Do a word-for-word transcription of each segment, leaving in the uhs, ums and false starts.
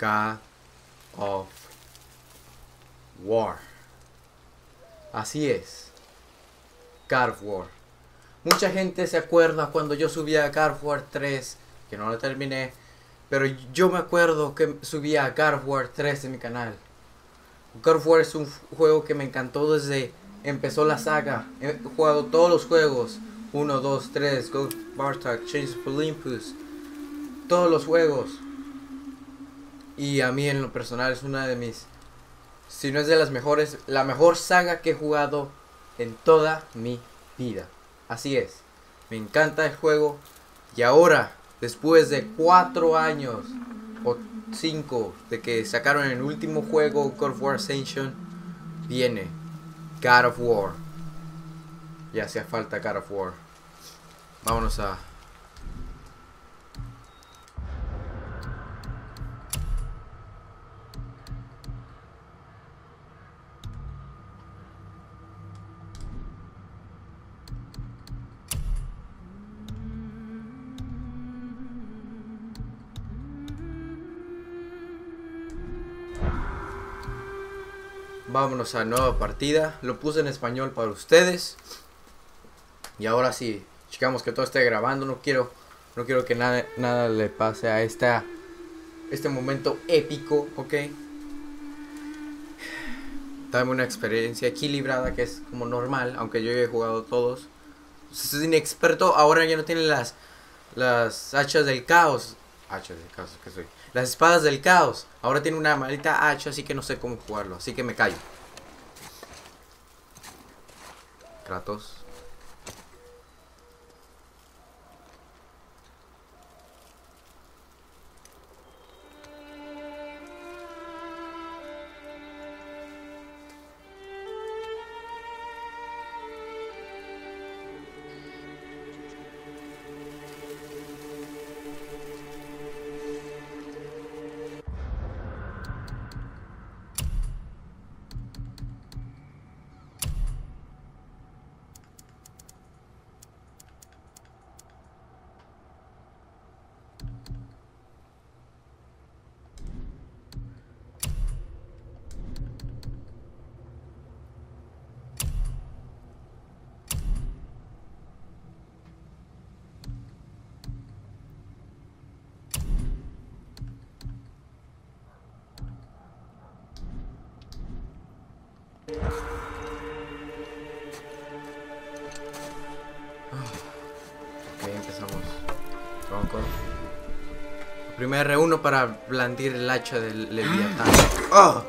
God of War. Así es, God of War. Mucha gente se acuerda cuando yo subía a God of War tres, que no lo terminé, pero yo me acuerdo que subía a God of War tres en mi canal. God of War es un juego que me encantó desde empezó la saga. He jugado todos los juegos, uno, dos, tres, God of Bartok, Chains of Olympus, todos los juegos. Y a mí en lo personal es una de mis, si no es de las mejores, la mejor saga que he jugado en toda mi vida. Así es, me encanta el juego. Y ahora, después de cuatro años o cinco de que sacaron el último juego, God of War Ascension, viene God of War. Ya hacía falta God of War. Vámonos a... Vámonos a nueva partida. Lo puse en español para ustedes. Y ahora sí, checamos que todo esté grabando. No quiero, no quiero que nada, nada le pase a esta, este momento épico, ¿ok? Dame una experiencia equilibrada, que es como normal, aunque yo he jugado todos. Soy inexperto. Ahora ya no tiene las, las hachas del caos. Hachas del caos que soy. Las espadas del caos. Ahora tiene una maldita hacha, así que no sé cómo jugarlo. Así que me callo. Kratos. Primero R uno para blandir el hacha del leviatán. ¡Oh!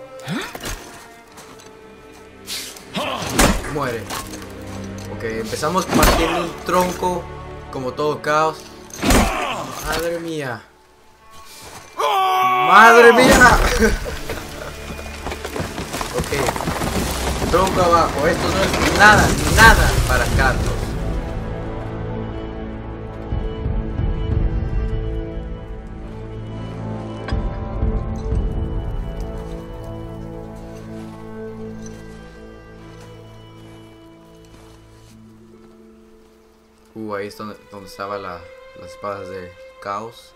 Muere. Ok, empezamos partiendo un tronco como todo caos. Madre mía. Madre mía. Ok. Tronco abajo. Esto no es nada, nada para Kratos. Uh, ahí es donde, donde estaban la, las espadas de caos.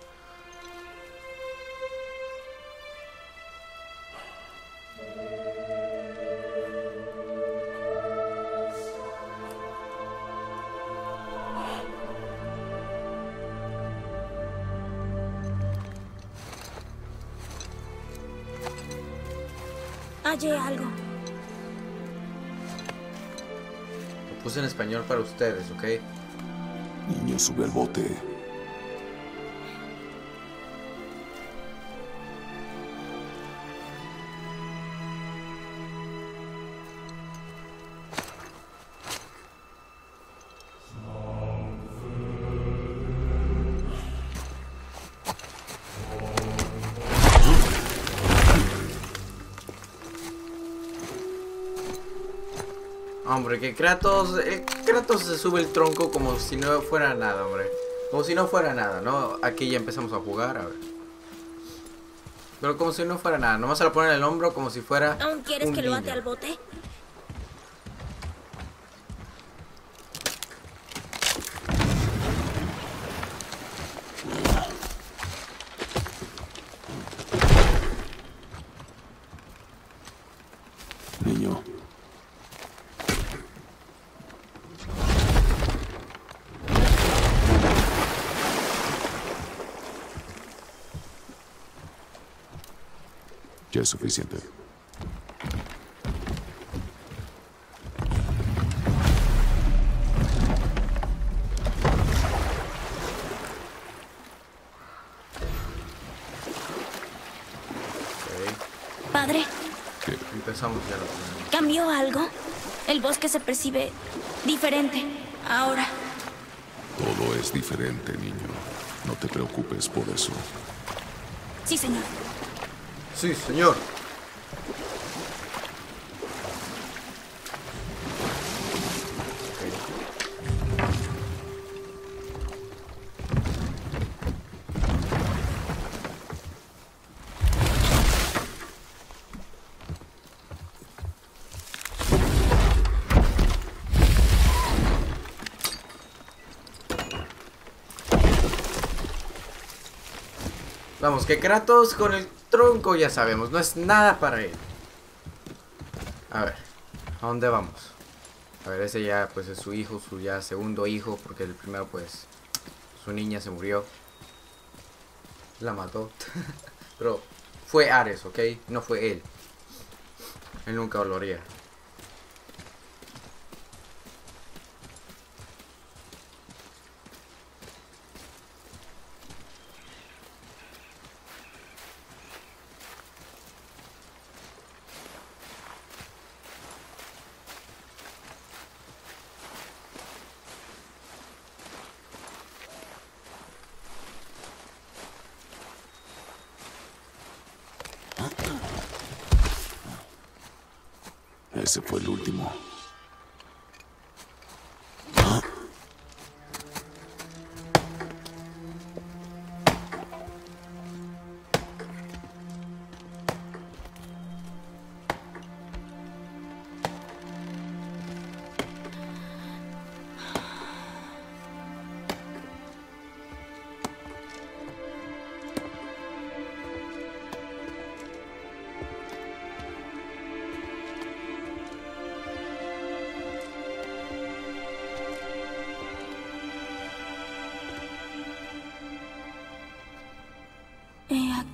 Hallé algo. Lo puse en español para ustedes, ¿ok? Niño, sube al bote. Hombre, que Kratos... Eh, Kratos se sube el tronco como si no fuera nada, hombre. Como si no fuera nada, ¿no? Aquí ya empezamos a jugar, a ver. Pero como si no fuera nada. Nomás se lo ponen en el hombro como si fuera... ¿Aún quieres que lo ate al bote? Ya es suficiente. ¿Cambió algo? El bosque se percibe diferente ahora. Todo es diferente, niño. No te preocupes por eso. Sí, señor. Sí, señor. Vamos, que Kratos con el tronco ya sabemos, no es nada para él. A ver, ¿a dónde vamos? A ver, ese ya pues es su hijo, su ya segundo hijo, porque el primero pues su niña se murió. La mató. Pero fue Ares, ¿ok? No fue él. Él nunca lo haría. Ese fue el último. ¿Ah?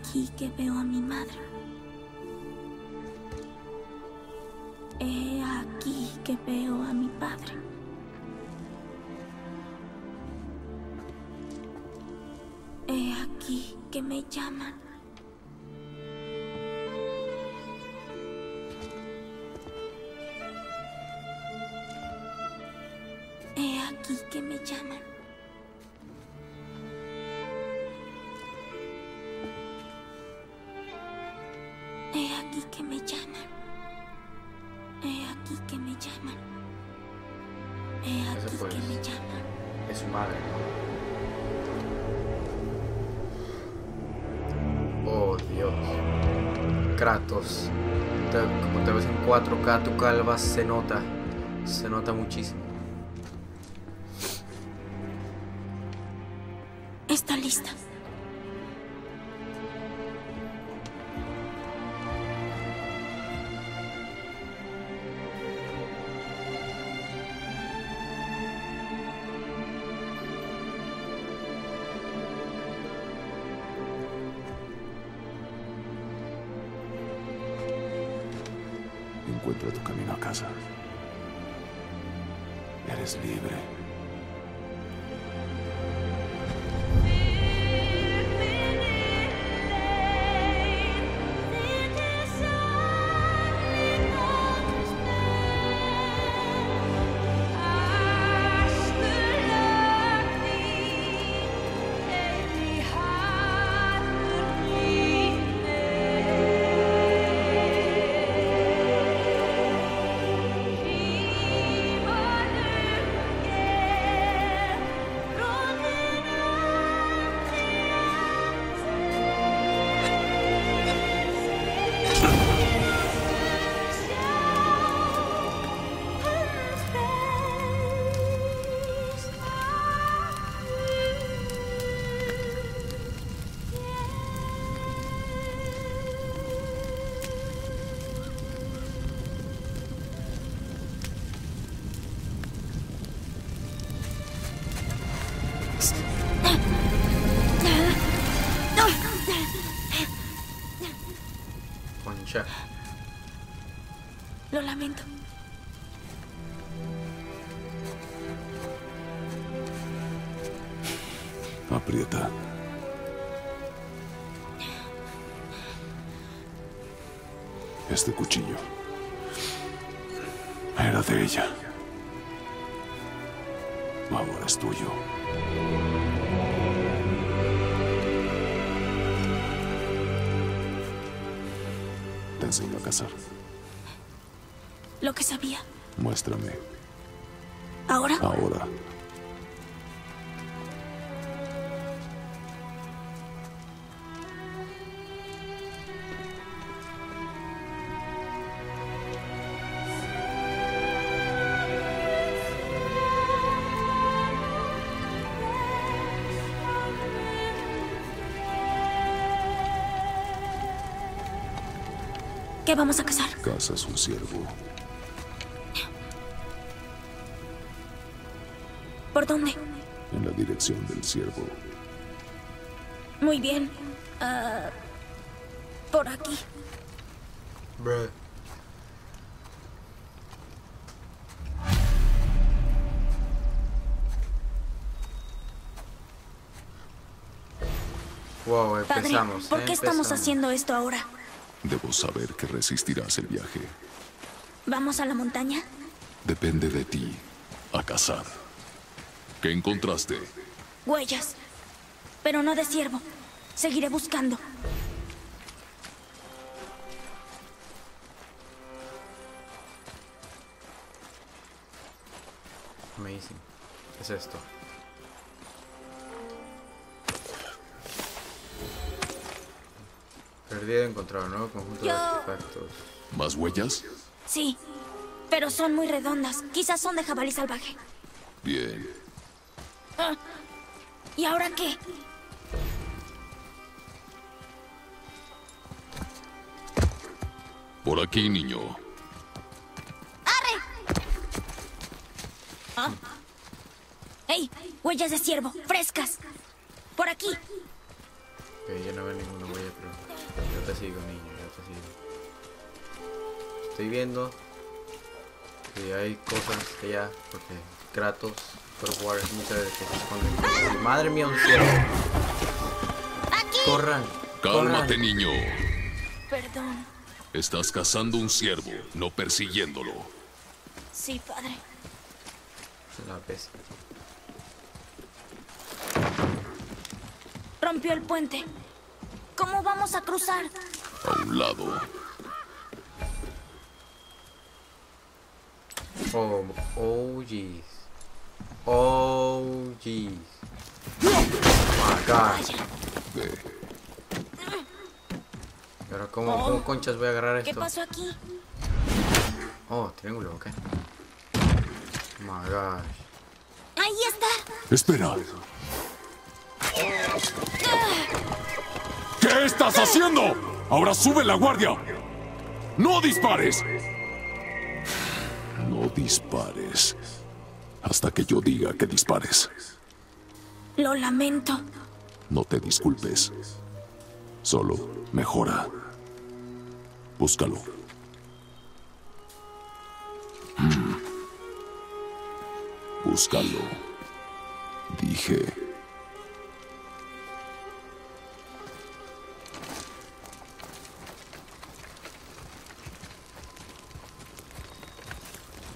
Aquí que veo a mi madre. He aquí que veo a mi padre. He aquí que me llaman. He aquí que me llaman. Kratos, como te ves en cuatro K, tu calva se nota, se nota muchísimo. Está lista. Encuentra tu camino a casa. Eres libre. Check. Lo lamento. Aprieta. Este cuchillo era de ella. Ahora es tuyo. Te enseño a cazar. Lo que sabía. Muéstrame. ¿Ahora? Ahora. ¿Qué vamos a cazar? Cazas un ciervo. ¿Por dónde? En la dirección del ciervo. Muy bien. Uh, por aquí. Bruh. Wow, empezamos. Padre, ¿por qué empezamos. estamos haciendo esto ahora? Debo saber que resistirás el viaje. ¿Vamos a la montaña? Depende de ti. A cazar. ¿Qué encontraste? Huellas. Pero no de ciervo. Seguiré buscando. Amazing. ¿Qué es esto? Perdido encontrar un nuevo conjunto Yo... de artefactos. ¿Más huellas? Sí, pero son muy redondas. Quizás son de jabalí salvaje. Bien. Ah, ¿y ahora qué? Por aquí, niño. ¡Arre! ¿Ah? ¡Ey! Huellas de ciervo, frescas. Por aquí. Ok, ya no veo ninguna huella, pero... Yo te sigo, niño, yo te sigo. Estoy viendo que hay cosas que ya, porque Kratos, God of War, muchas veces que se esconden. Madre mía, un ciervo. Aquí. Corran. Cálmate, corran. niño. Perdón. Estás cazando un ciervo, no persiguiéndolo. Sí, padre. La pesa. Rompió el puente. ¿Cómo vamos a cruzar? A un lado. Oh, oh, jeez. Oh, jeez. Oh, my God. Pero, ¿cómo, oh. ¿cómo conchas voy a agarrar esto? ¿Qué pasó aquí? Oh, triángulo, ok. Oh, my gosh. Ahí está. Espera. ¿Qué estás haciendo? Ahora sube la guardia. ¡No dispares! No dispares. Hasta que yo diga que dispares. Lo lamento. No te disculpes. Solo mejora. Búscalo. Mm. Búscalo. Dije...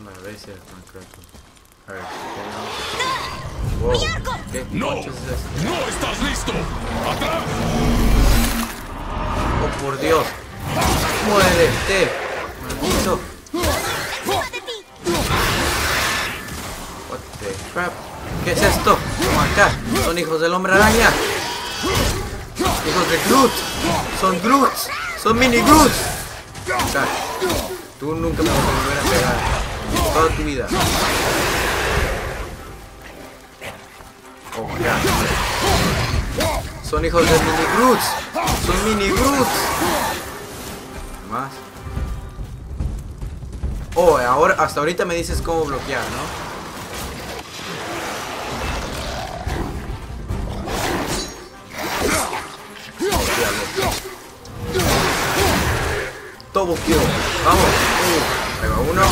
A ver si es concreto. A ver, wow. ¡Mi arco! ¡No! Es ¡No estás listo! ¡Atrás! ¡Oh, por Dios! ¡Muérete! ¡Maldito! ¡Encima de ti! What the crap? ¿Qué es esto? Como acá. Son hijos del hombre araña. Hijos de Groots. Son Groots. Son mini Groots. Tú nunca me vas a volver a pegar. Toda tu vida. Oh my God. Son hijos de mini Groots. Son mini Groots. Más. Oh, ahora hasta ahorita me dices cómo bloquear, ¿no? Lobo Kill. Vamos. Ahí va uno.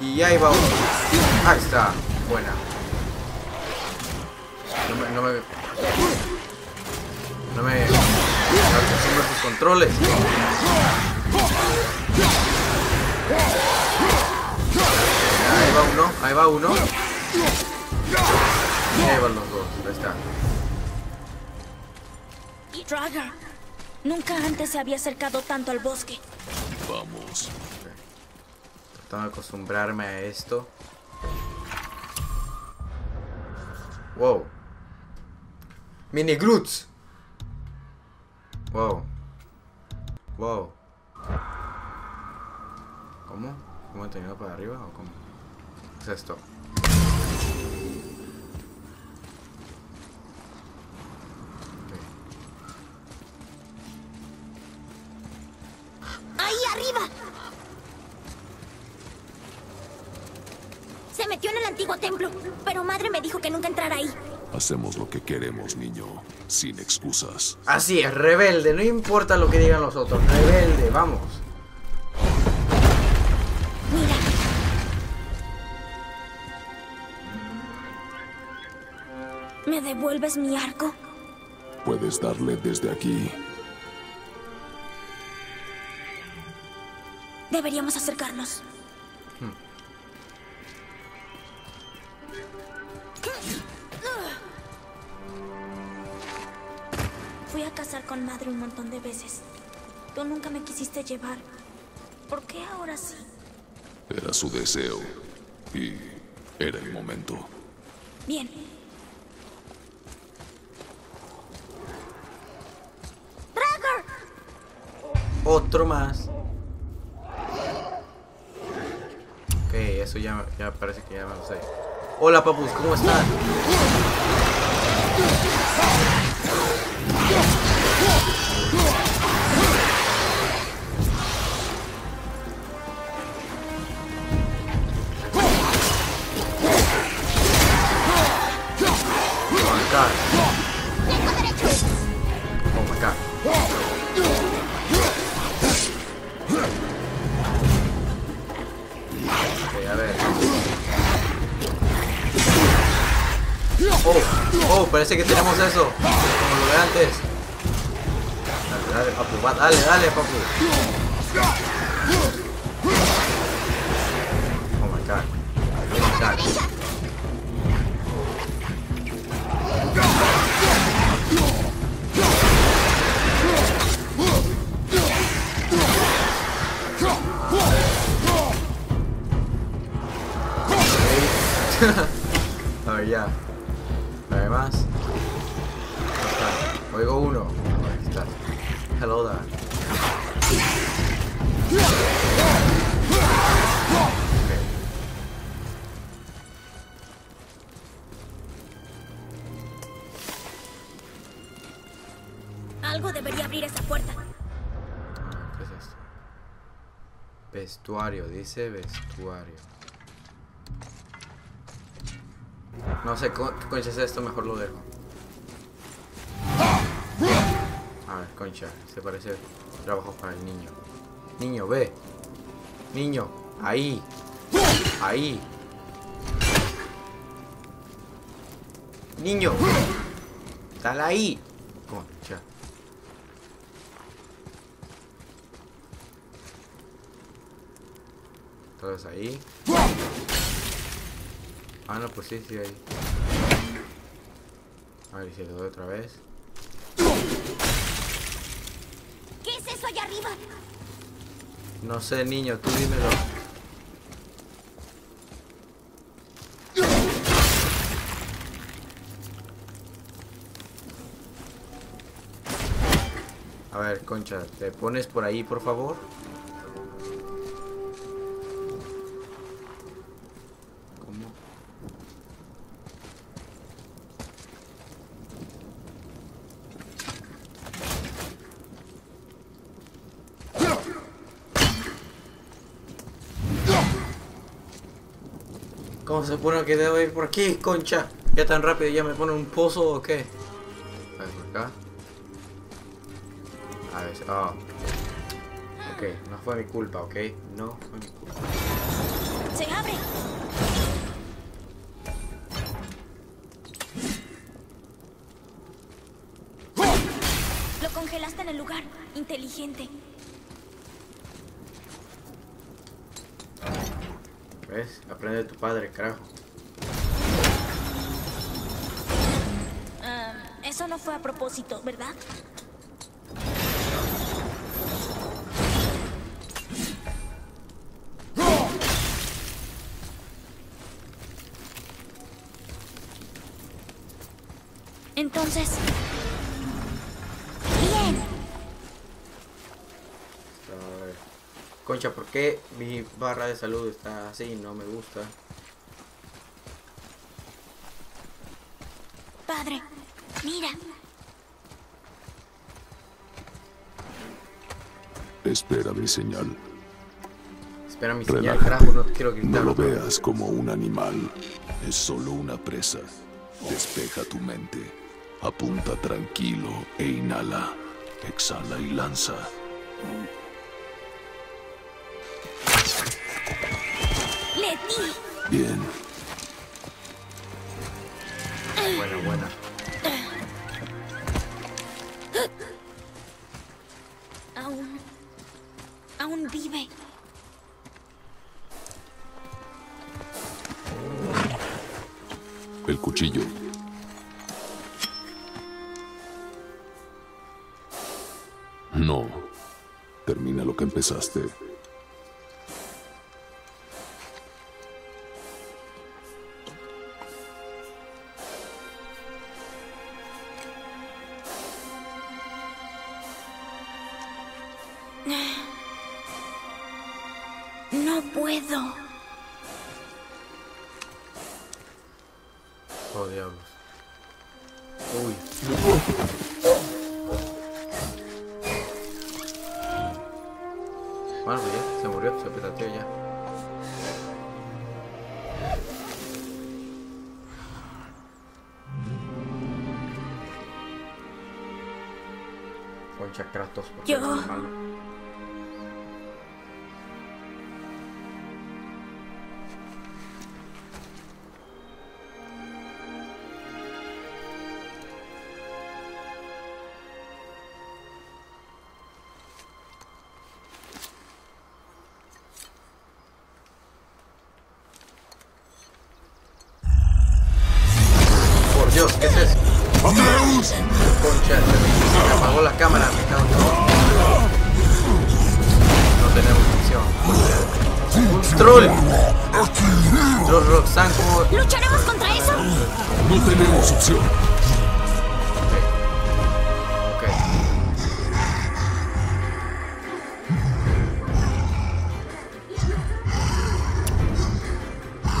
Y ahí va uno. Ahí está. Buena. No me... No me... No me... No sus controles. Ahí va uno. Ahí va uno. Y ahí van los dos. Ahí está. Draugr, nunca antes se había acercado tanto al bosque. Vamos. Tengo que acostumbrarme a esto. Wow. Mini Groots. Wow. Wow. ¿Cómo? ¿Cómo he tenido para arriba o cómo? ¿Qué es esto? Hacemos lo que queremos, niño, sin excusas. Así es, rebelde, no importa lo que digan los otros, rebelde, vamos. Mira. ¿Me devuelves mi arco? Puedes darle desde aquí. Deberíamos acercarnos. Hmm. Con madre un montón de veces. Tú nunca me quisiste llevar. ¿Por qué ahora sí? Era su deseo. Y era el momento. Bien. ¡Draugr! Otro más. Ok, eso ya, ya parece que ya me lo sé. Hola, papus, ¿cómo estás? Parece que tenemos eso, como lo de antes. Dale, dale, papu, va, dale, dale, papu. Oh my god. Oh my god. Okay. A ver, ya. A ver más. Oigo uno. Ahí está. Hello there. Okay. Algo debería abrir esa puerta. ¿Qué es esto? Vestuario, dice vestuario. No sé, ¿qué concha es esto? Mejor lo dejo. A ver, concha, se parece trabajo para el niño. Niño, ve. Niño, ahí. Ahí. Niño. Dale ahí. Concha. Tal vez ahí. Ah, no, pues sí, sí, ahí. A ver, si le doy otra vez. Allá arriba. No sé, niño, tú dímelo. A ver, concha, ¿te pones por ahí, por favor? ¿Cómo? ¿Cómo se pone que debo ir por aquí, concha? Ya tan rápido, ya me pone un pozo o qué. A ver, por acá. A ver, oh. no fue mi culpa, ¿ok? No fue mi culpa. ¡Se abre! Lo congelaste en el lugar. Inteligente. ¿Ves? Aprende de tu padre, carajo. Uh, eso no fue a propósito, ¿verdad? Entonces... ¡Bien! Concha, ¿por qué mi barra de salud está así? No me gusta. Padre, mira. Espera mi señal. Espera mi señal, carajo, no te quiero gritar. No lo veas como un animal. Es solo una presa. Despeja tu mente. Apunta tranquilo e inhala. Exhala y lanza. ¡Leti! Bien. Buena, buena. Aún... Aún vive. El cuchillo. No. Termina lo que empezaste. No puedo. Oh, diablos. Uy. Bueno, ya se murió, se petateó ya. Concha, Kratos, porque yo... es malo.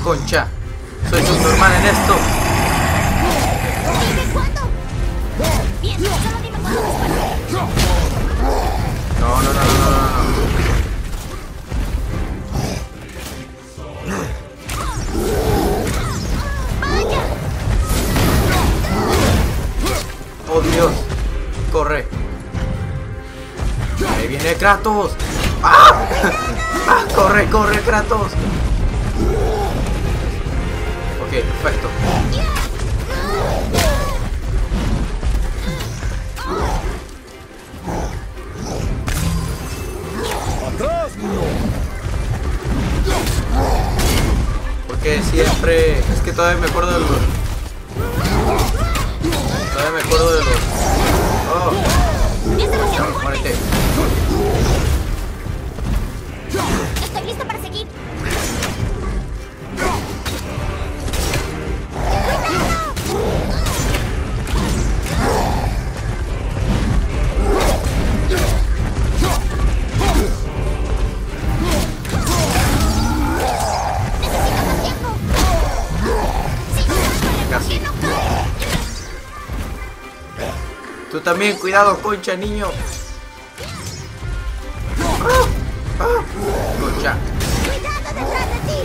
Concha, soy Superman en esto. No, no, no, no, no. Oh Dios, corre. Ahí viene Kratos. ¡Ah! ¡Ah! Corre, corre, Kratos. Okay, perfecto. Porque siempre... Es que todavía me acuerdo de los... Todavía me acuerdo de los... Oh. No, muérete. Estoy listo para seguir. Tú también, cuidado, Concha, niño. ¡Ah! ¡Ah! Concha. ¡Cuidado detrás de ti!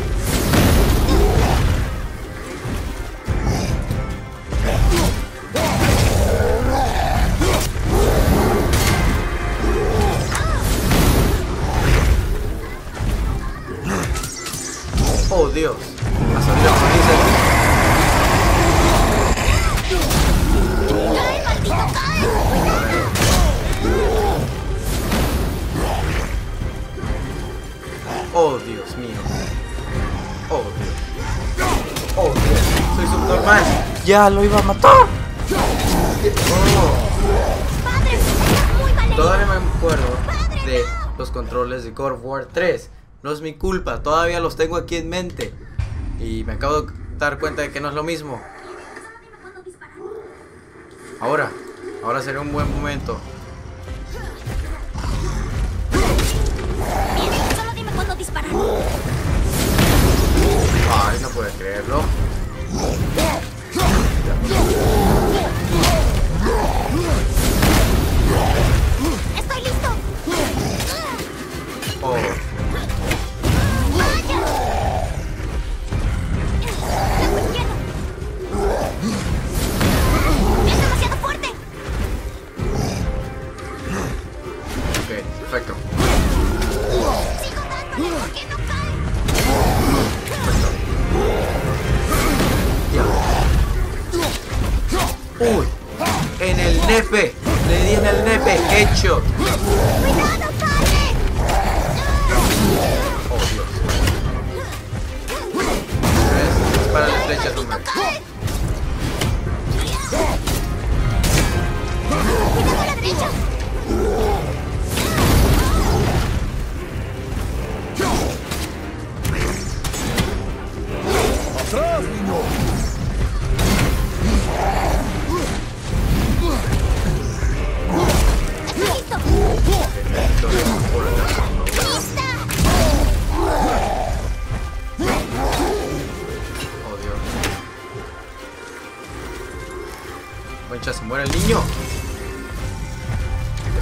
tío. Ha salido a ¡Oh, Dios mío! ¡Oh, Dios! ¡Oh, Dios! ¡Soy subnormal! ¡Ya lo iba a matar! Oh. Todavía me acuerdo de los controles de God of War tres. No es mi culpa, todavía los tengo aquí en mente. Y me acabo de dar cuenta de que no es lo mismo. Ahora, ahora sería un buen momento. Solo dime cuándo disparar. Ay, no puedo creerlo. Estoy listo. Oh. Perfecto. Sigo dándole porque no cae. Perfecto. Ya. Uy. En el nepe. Le di en el nepe. Hecho. Cuidado, Karen. Oh, Dios. Tres. Dispara las flechas, hombre. Cuidado a la derecha. ¡Atrás, niño! ¡Estoy listo! ¡Lista! ¡Oh, Dios! ¡Concha, se muere el niño!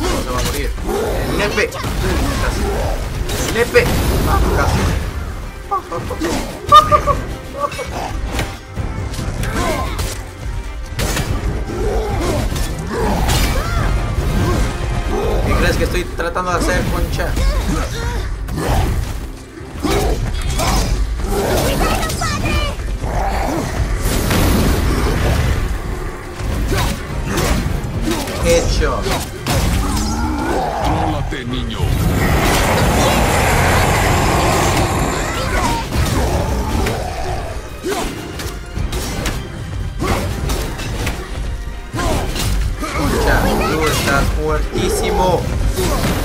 ¡No se va a morir! ¡El nepe! ¡El nepe! ¡Casi! ¡Casi! ¿Qué crees que estoy tratando de hacer, concha? Hecho. Trólate, niño. Estás fuertísimo.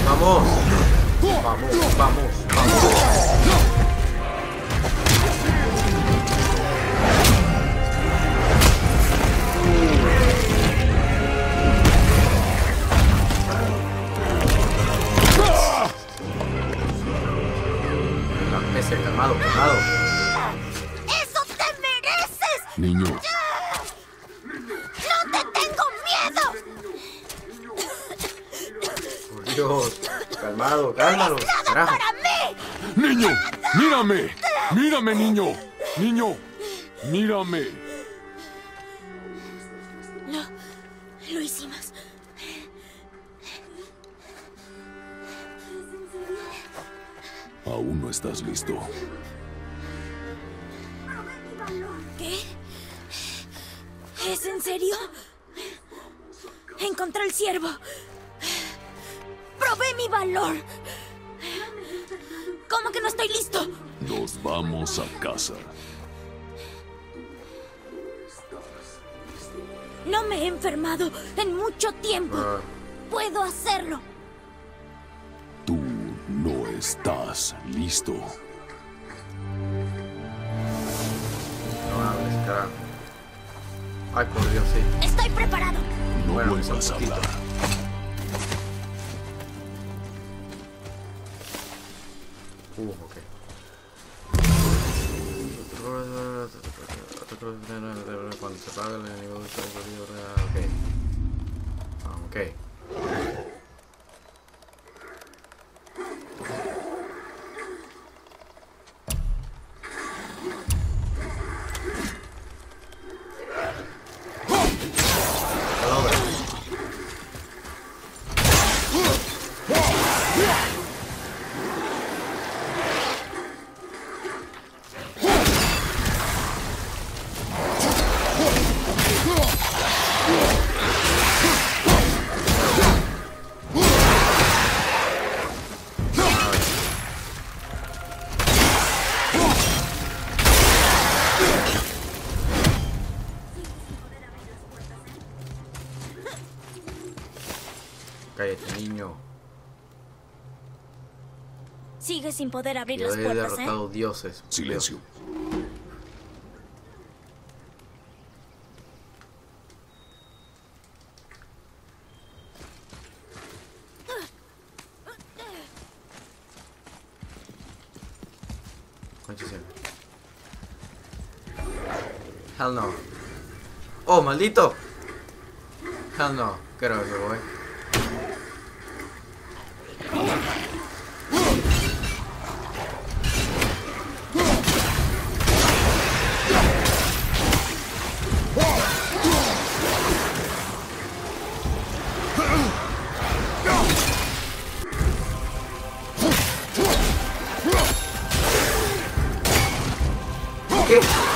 Vamos. Vamos, vamos, vamos. La peste, calmado, calmado. ¡Eso te mereces! Niño. Dios, calmado, cálmalo. Carajo. Niño, mírame, mírame, niño, niño, mírame. No, lo hicimos. Aún no estás listo. ¿Qué? ¿Es en serio? Encontré el ciervo. ¡Probé mi valor! ¿Cómo que no estoy listo? Nos vamos a casa. No me he enfermado en mucho tiempo. Puedo hacerlo. Tú no estás listo. No hables, carajo. Ay, por Dios, sí. Estoy preparado. No bueno, vuelvas a hablar. Uh, ok. Cuando se paga el enemigo de esta ok. Ok. Cállate, niño. Sigue sin poder abrir las puertas, derrotado, ¿eh? Dioses. Silencio. Hell no. Oh, maldito. Hell no. Creo que voy.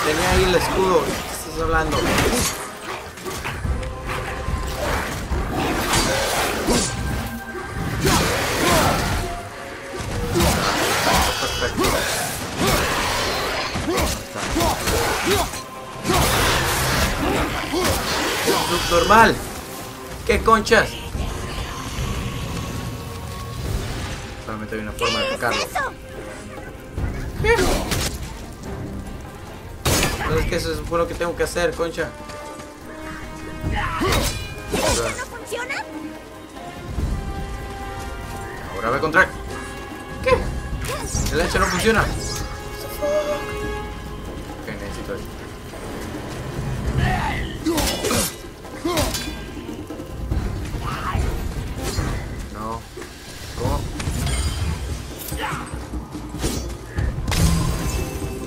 Tenía ahí el escudo, ¿qué estás hablando? Subnormal. ¿Qué conchas? Solamente hay una forma de tocarlo. Es que eso es lo que tengo que hacer, concha. ¿Esto no funciona? Ahora voy a encontrar. ¿Qué? El hacha no funciona. Ok, necesito esto. No. ¿Cómo?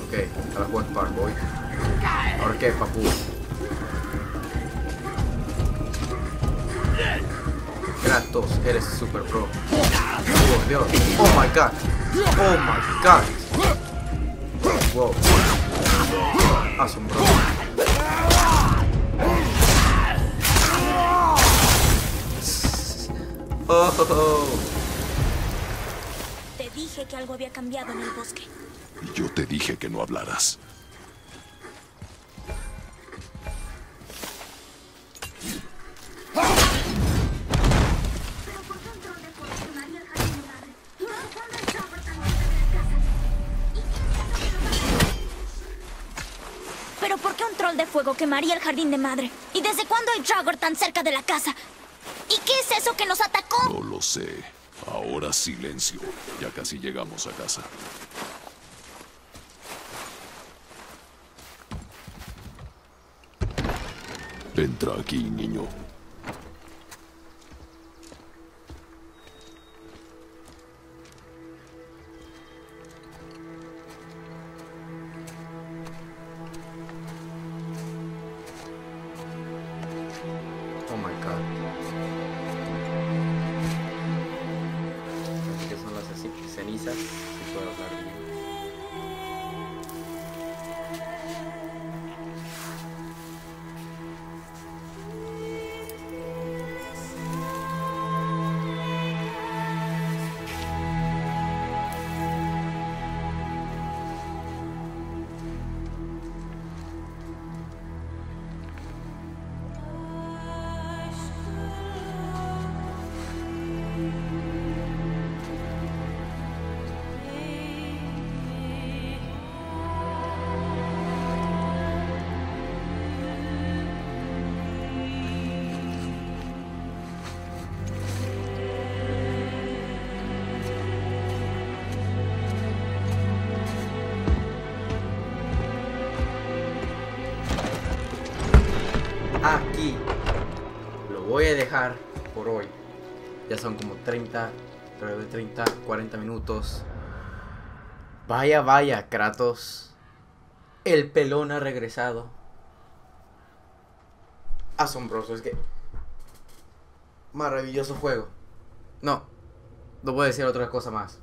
Ok, a la Juan Park voy. ¿Ahora qué, papu? Kratos, eres super pro. Oh, Dios. Oh my god. Oh my god. Wow. Asombroso. Oh. Te dije que algo había cambiado en el bosque. Y yo te dije que no hablaras. Quemaría el jardín de madre. ¿Y desde cuándo hay Draugr tan cerca de la casa? ¿Y qué es eso que nos atacó? No lo sé. Ahora silencio. Ya casi llegamos a casa. Entra aquí, niño. Aquí lo voy a dejar por hoy. Ya son como treinta, treinta, cuarenta minutos. Vaya, vaya, Kratos. El pelón ha regresado. Asombroso, es que... maravilloso juego. No, no voy a decir otra cosa más.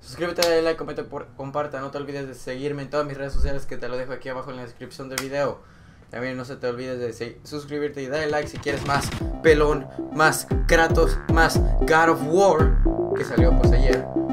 Suscríbete, dale like, comenta, comparta. No te olvides de seguirme en todas mis redes sociales, que te lo dejo aquí abajo en la descripción del video. También no se te olvides de suscribirte y darle like si quieres más pelón, más Kratos, más God of War, que salió pues ayer.